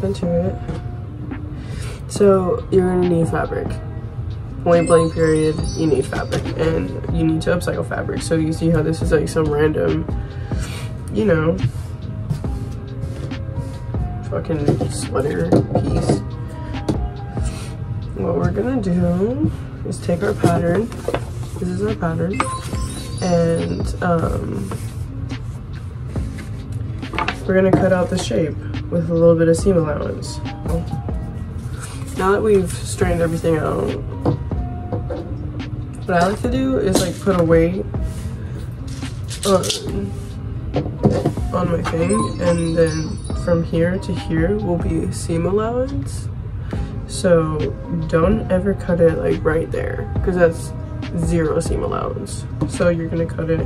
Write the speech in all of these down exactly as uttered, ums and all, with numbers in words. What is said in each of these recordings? stuff into it. So you're gonna need fabric. Point blank period, you need fabric, and you need to upcycle fabric. So you see how this is like some random, you know, fucking sweater piece. What we're gonna do is take our pattern, this is our pattern, and um, we're gonna cut out the shape with a little bit of seam allowance. Now that we've strained everything out, what I like to do is like put a weight on, on my thing, and then from here to here will be seam allowance. So don't ever cut it like right there, because that's zero seam allowance. So you're gonna cut it,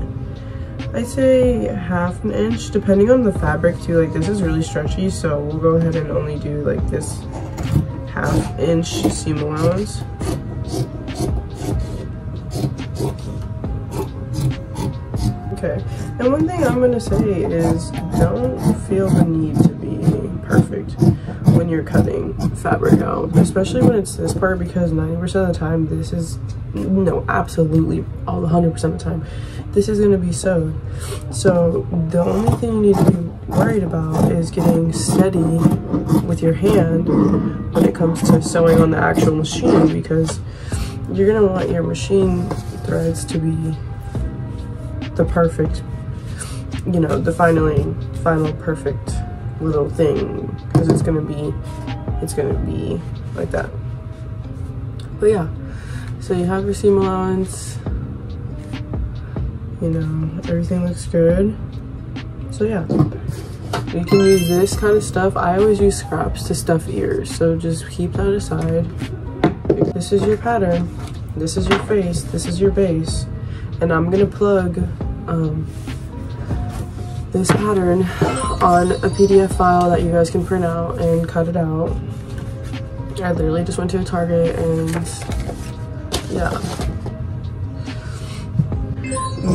I'd say half an inch, depending on the fabric too. Like this is really stretchy, so we'll go ahead and only do like this half inch seam allowance. Okay, and one thing I'm gonna say is don't feel the need to be perfect when you're cutting fabric out, especially when it's this part, because ninety percent of the time this is, no, absolutely all one hundred percent of the time, this is gonna be sewed. So the only thing you need to be worried about is getting steady with your hand when it comes to sewing on the actual machine, because you're gonna want your machine threads to be the perfect, you know, the finally final perfect little thing, because it's gonna be it's gonna be like that. But yeah, so you have your seam allowance, you know, everything looks good. So yeah, you can use this kind of stuff. I always use scraps to stuff ears, so just keep that aside. This is your pattern, this is your face, this is your base, and I'm gonna plug um, this pattern on a P D F file that you guys can print out and cut it out. I literally just went to a Target and yeah.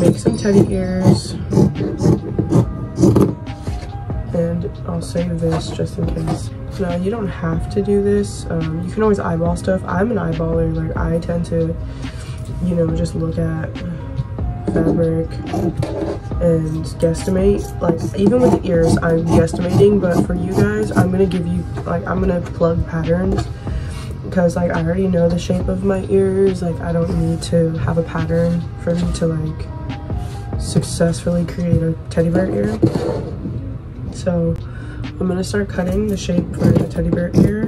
Make some teddy ears. And I'll save this just in case. Now you don't have to do this. Um, you can always eyeball stuff. I'm an eyeballer, like I tend to, you know, just look at fabric and guesstimate. Like even with ears I'm guesstimating, but for you guys I'm gonna give you like I'm gonna plug patterns, because like I already know the shape of my ears. Like I don't need to have a pattern for me to like successfully create a teddy bear ear. So I'm gonna start cutting the shape for the teddy bear ear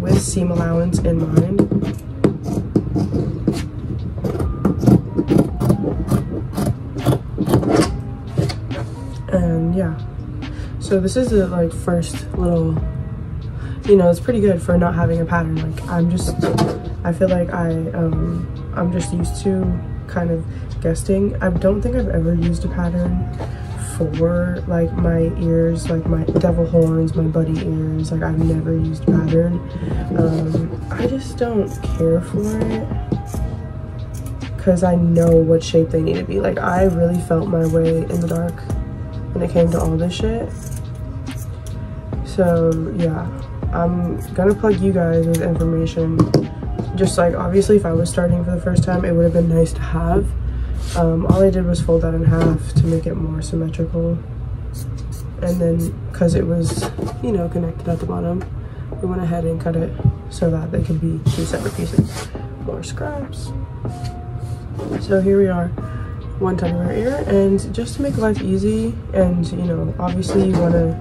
with seam allowance in mind. Yeah, so this is the like first little, you know, it's pretty good for not having a pattern. Like I'm just, I feel like I, um, I'm just used to kind of guessing. I don't think I've ever used a pattern for like my ears, like my devil horns, my buddy ears. Like I've never used a pattern. Um, I just don't care for it, because I know what shape they need to be. Like I really felt my way in the dark when it came to all this shit. So yeah, I'm gonna plug you guys with information. Just like obviously if I was starting for the first time, it would have been nice to have. Um, all I did was fold that in half to make it more symmetrical, and then because it was, you know, connected at the bottom, we went ahead and cut it so that they could be two separate pieces. More scraps. So here we are. One teddy bear ear, and just to make life easy, and you know, obviously you want to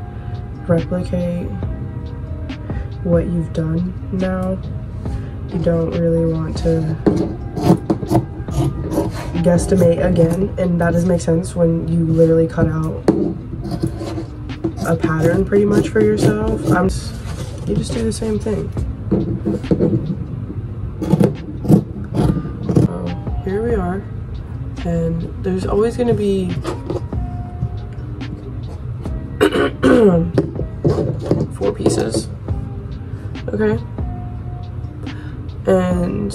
replicate what you've done. Now you don't really want to guesstimate again, and that does make sense when you literally cut out a pattern pretty much for yourself. I'm just, you just do the same thing. So here we are. And there's always going to be four pieces, okay? And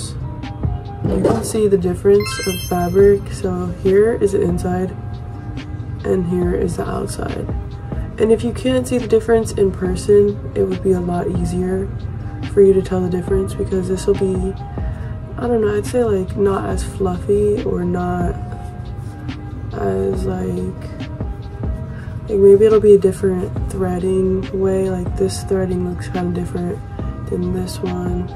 you can see the difference of fabric. So here is the inside, and here is the outside. And if you can't see the difference in person, it would be a lot easier for you to tell the difference, because this will be, I don't know, I'd say like not as fluffy or not as like, like maybe it'll be a different threading way. Like this threading looks kind of different than this one.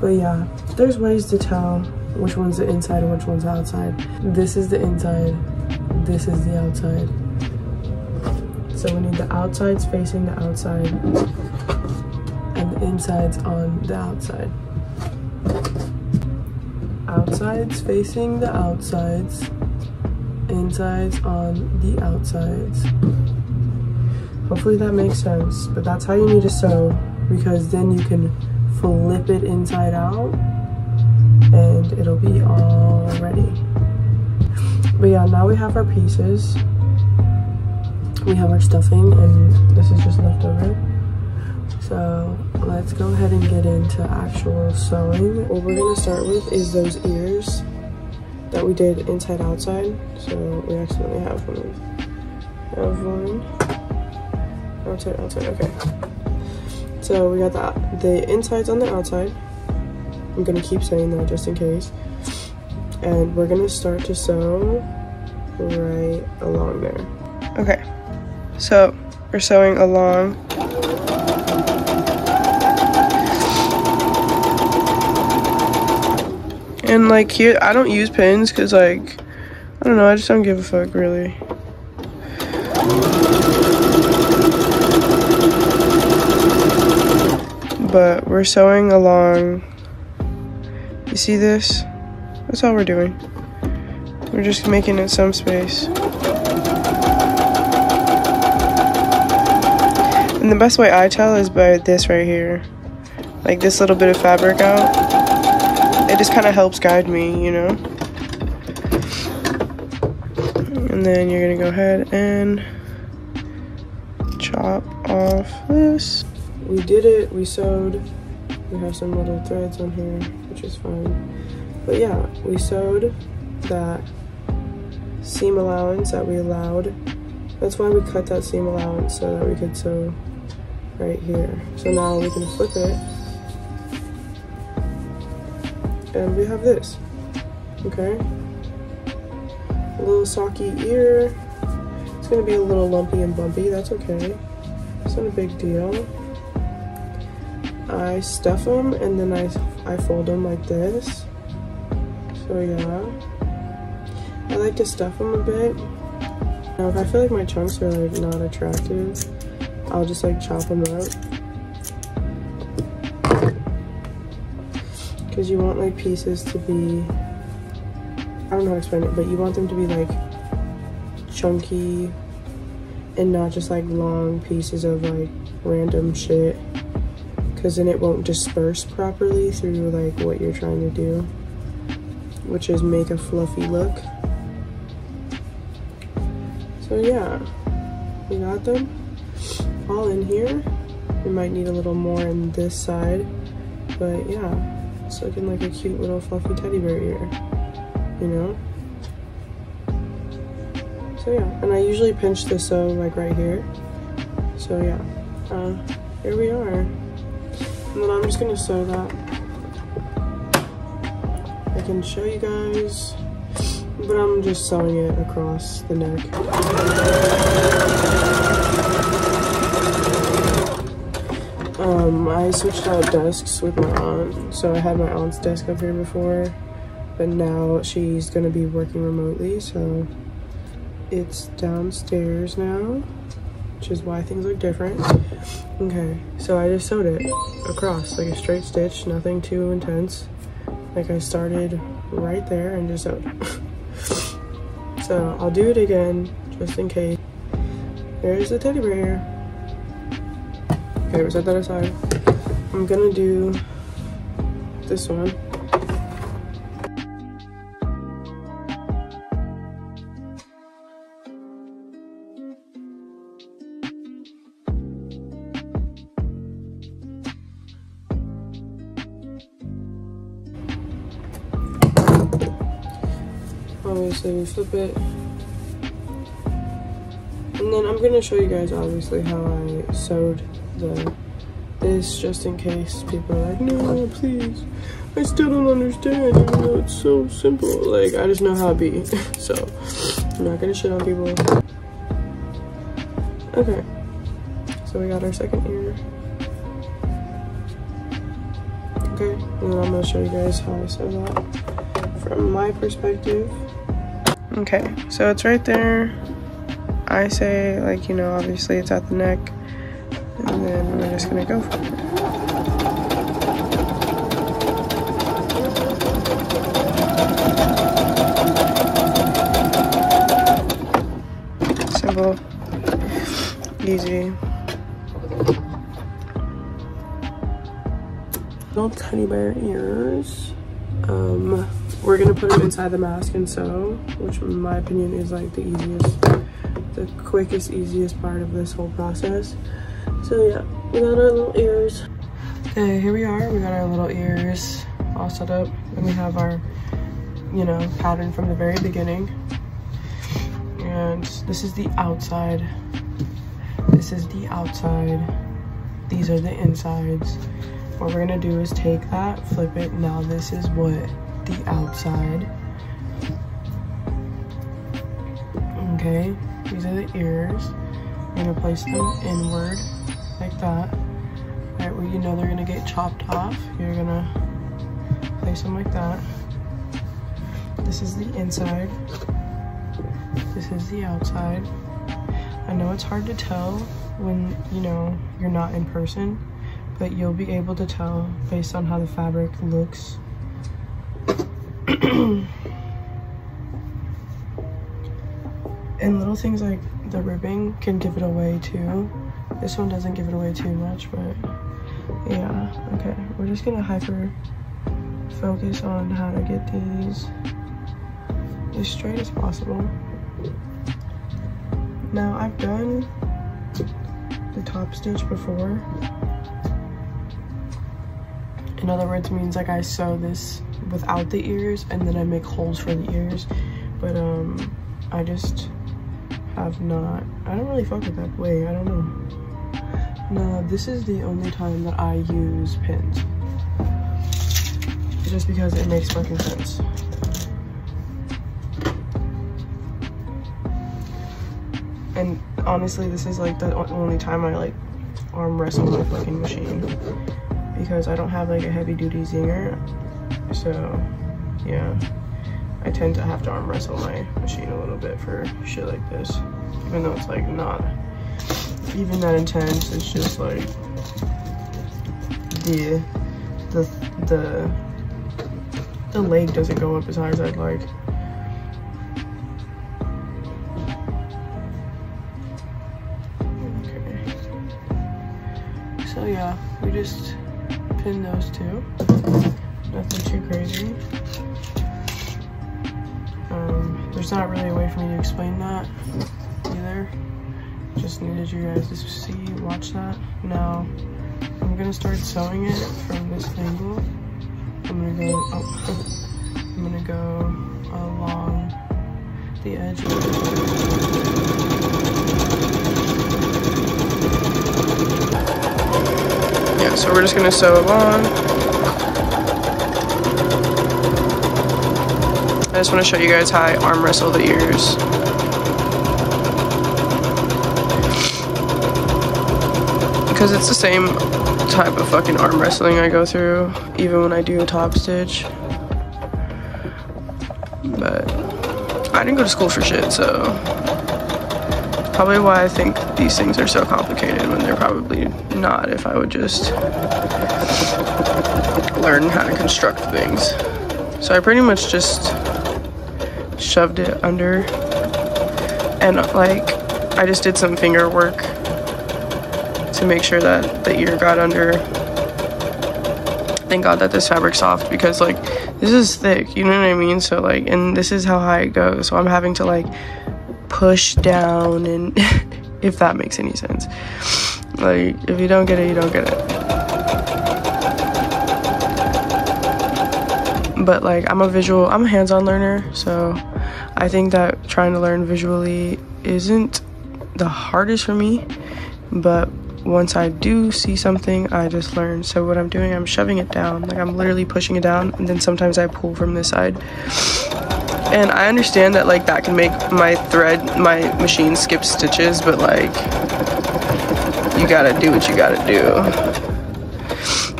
But yeah, there's ways to tell which one's the inside and which one's the outside. This is the inside, this is the outside. So we need the outsides facing the outside and the insides on the outside. Outsides facing the outsides, insides on the outsides. Hopefully that makes sense, but that's how you need to sew, because then you can flip it inside out and it'll be all ready. But yeah, now we have our pieces. We have our stuffing, and this is just left over. So let's go ahead and get into actual sewing. What we're gonna start with is those ears that we did inside outside. So we accidentally have one. Have one. Outside, outside, okay. So we got the, the insides on the outside. I'm gonna keep saying that just in case. And we're gonna start to sew right along there. Okay, so we're sewing along. And like here, I don't use pins because like, I don't know, I just don't give a fuck really. But we're sewing along. You see this? That's all we're doing. We're just making it some space. And the best way I tell is by this right here. Like this little bit of fabric out. It just kind of helps guide me, you know? And then you're gonna go ahead and chop off this. We did it, we sewed. We have some little threads on here, which is fine. But yeah, we sewed that seam allowance that we allowed. That's why we cut that seam allowance, so that we could sew right here. So now we can flip it, and we have this, okay? A little socky ear. It's gonna be a little lumpy and bumpy, that's okay. It's not a big deal. I stuff them, and then I, I fold them like this. So yeah. I like to stuff them a bit. Now if I feel like my chunks are like not attractive, I'll just like chop them up. Cause you want like pieces to be, I don't know how to explain it, but you want them to be like chunky and not just like long pieces of like random shit. Cause then it won't disperse properly through like what you're trying to do, which is make a fluffy look. So yeah, we got them all in here. We might need a little more in this side, but yeah, it's looking like a cute little fluffy teddy bear ear, you know? So yeah, and I usually pinch the sew like right here. So yeah, uh, here we are. And then I'm just gonna sew that. I can show you guys. But I'm just sewing it across the neck. Um, I switched out desks with my aunt. So I had my aunt's desk up here before, but now she's gonna be working remotely, so it's downstairs now, which is why things look different. Okay, so I just sewed it across, like a straight stitch, nothing too intense. Like I started right there and just sewed. So I'll do it again, just in case. There's the teddy bear here. Okay, we set that aside. I'm gonna do this one. Obviously we flip it, and And then I'm going to show you guys obviously how I sewed the this, just in case people are like, no, please, I still don't understand, even though it's so simple. Like, I just know how it be. So I'm not going to shit on people. Okay, so we got our second ear. Okay, and then I'm going to show you guys how I sew that from my perspective. Okay, so it's right there. I say, like, you know, obviously it's at the neck, and then we're just gonna go for it. Simple, easy. Little teddy bear ears. Um, we're gonna put them inside the mask and sew, which in my opinion is like the easiest. The quickest, easiest part of this whole process. So yeah, we got our little ears. Okay, here we are. We got our little ears all set up, and we have our, you know, pattern from the very beginning. And this is the outside. This is the outside. These are the insides. What we're gonna do is take that, flip it. Now this is what the outside. Okay. These are the ears. We're gonna place them inward like that. All right, well, you know they're gonna get chopped off. You're gonna place them like that. This is the inside. This is the outside. I know it's hard to tell when, you know, you're not in person, but you'll be able to tell based on how the fabric looks. And little things like the ribbing can give it away too. This one doesn't give it away too much, but yeah, okay. We're just gonna hyper focus on how to get these as straight as possible. Now I've done the top stitch before. In other words, it means like I sew this without the ears and then I make holes for the ears, but um, I just have not, I don't really fuck with that way, I don't know. No, this is the only time that I use pins. Just because it makes fucking sense. And honestly, this is like the only time I like arm wrestle my fucking machine. Because I don't have like a heavy duty zinger. So, yeah. I tend to have to arm wrestle my machine a little bit for shit like this. Even though it's like not even that intense, it's just like the the the the leg doesn't go up as high as I'd like. Okay. So yeah, we just pin those two. Nothing too crazy. Um, there's not really a way for me to explain that either. Just needed you guys to see, watch that. Now, I'm gonna start sewing it from this angle. I'm gonna go, oh, I'm gonna go along the edge of it. Yeah, so we're just gonna sew along. I just want to show you guys how I arm wrestle the ears. Because it's the same type of fucking arm wrestling I go through, even when I do a top stitch. But I didn't go to school for shit, so it's probably why I think these things are so complicated when they're probably not, if I would just learn how to construct things. So I pretty much just shoved it under, and like I just did some finger work to make sure that the ear got under. Thank God that this fabric's soft, because like this is thick, you know what I mean? So like, and this is how high it goes, so I'm having to like push down, and if that makes any sense. Like, if you don't get it, you don't get it. But like, I'm a visual, I'm a hands-on learner, so I think that trying to learn visually isn't the hardest for me, but once I do see something, I just learn. So what I'm doing, I'm shoving it down. Like, I'm literally pushing it down, and then sometimes I pull from this side. And I understand that, like, that can make my thread, my machine skip stitches, but, like, you gotta do what you gotta do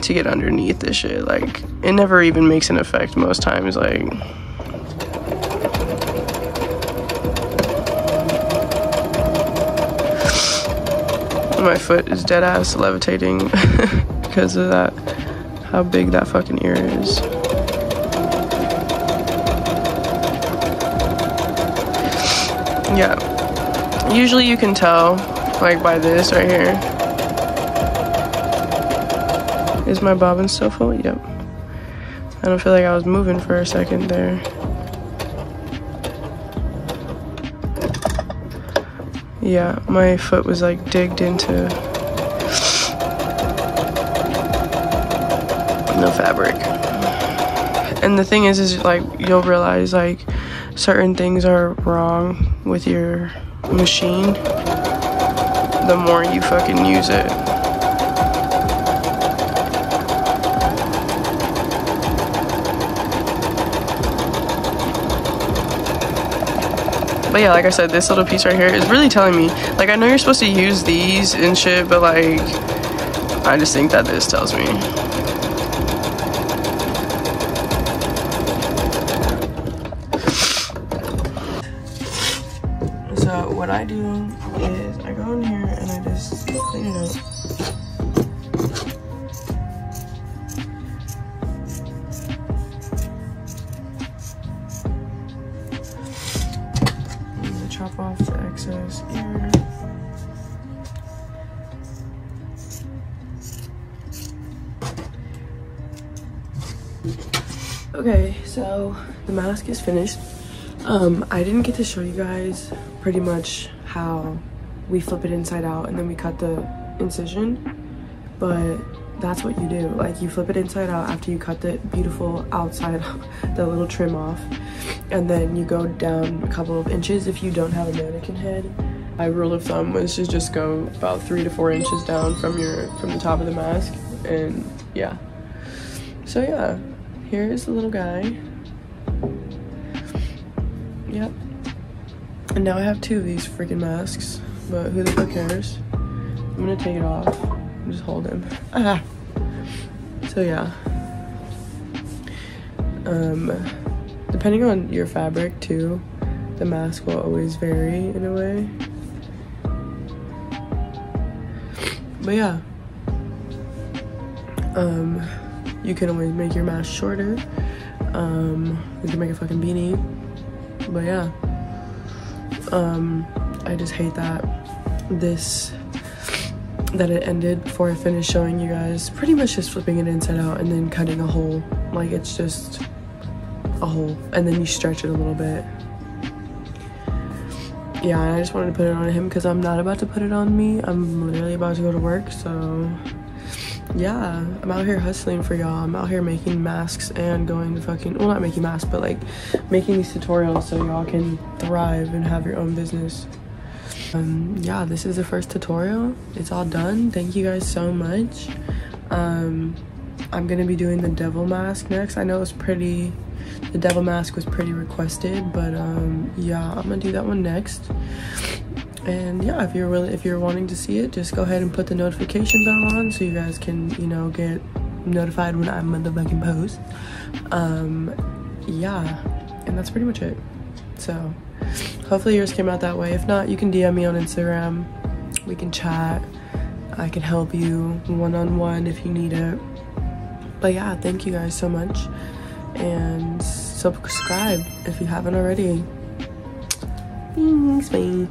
to get underneath this shit. Like, it never even makes an effect most times, like... My foot is dead ass levitating because of that, how big that fucking ear is. Yeah, usually you can tell, like, by this right here. Is my bobbin still full? Yep. I don't feel like I was moving for a second there. Yeah, my foot was like digged into the fabric. And the thing is, is like, you'll realize, like, certain things are wrong with your machine the more you fucking use it. But yeah, like I said, this little piece right here is really telling me, like, I know you're supposed to use these and shit, but, like, I just think that this tells me. So what I do is I go in here and I just clean it up. Chop off the excess ear. Okay, so the mask is finished. Um, I didn't get to show you guys pretty much how we flip it inside out and then we cut the incision, but that's what you do. Like, you flip it inside out after you cut the beautiful outside, the little trim off, and then you go down a couple of inches if you don't have a mannequin head. My rule of thumb was to just go about three to four inches down from your from the top of the mask, and yeah. So yeah, here is the little guy. Yep. And now I have two of these freaking masks, but who the fuck cares? I'm gonna take it off and just hold him. Ah. So yeah. Um. Depending on your fabric too, the mask will always vary in a way. But yeah, um, you can always make your mask shorter. Um, you can make a fucking beanie. But yeah, um, I just hate that this that it ended before I finished showing you guys. Pretty much just flipping it inside out and then cutting a hole. Like, it's just a hole, and then you stretch it a little bit. Yeah, and I just wanted to put it on him because I'm not about to put it on me. I'm literally about to go to work, so yeah, I'm out here hustling for y'all. I'm out here making masks and going to fucking, well, not making masks, but like making these tutorials so y'all can thrive and have your own business. Um yeah, this is the first tutorial. It's all done. Thank you guys so much. um I'm gonna be doing the devil mask next. I know it was pretty The devil mask was pretty requested, but um yeah, I'm gonna do that one next. And yeah, if you're really if you're wanting to see it, just go ahead and put the notification bell on so you guys can, you know, get notified when I'm motherfucking post. Um yeah, and that's pretty much it. So hopefully yours came out that way. If not, you can D M me on Instagram. We can chat. I can help you one-on-one if you need it. But yeah, thank you guys so much. And subscribe if you haven't already. Thanks, bye.